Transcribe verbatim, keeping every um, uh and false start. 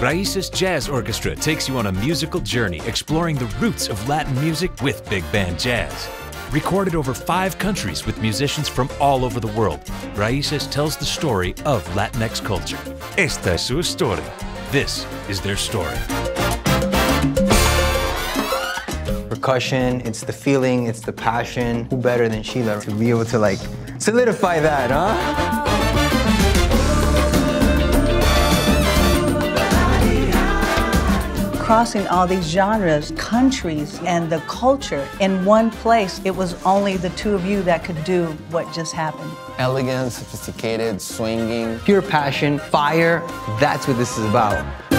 Raíces Jazz Orchestra takes you on a musical journey exploring the roots of Latin music with big band jazz. Recorded over five countries with musicians from all over the world, Raíces tells the story of Latinx culture. Esta es su historia. This is their story. Percussion, it's the feeling, it's the passion. Who better than Sheila to be able to like solidify that, huh? Crossing all these genres, countries, and the culture in one place, it was only the two of you that could do what just happened. Elegant, sophisticated, swinging, pure passion, fire, that's what this is about.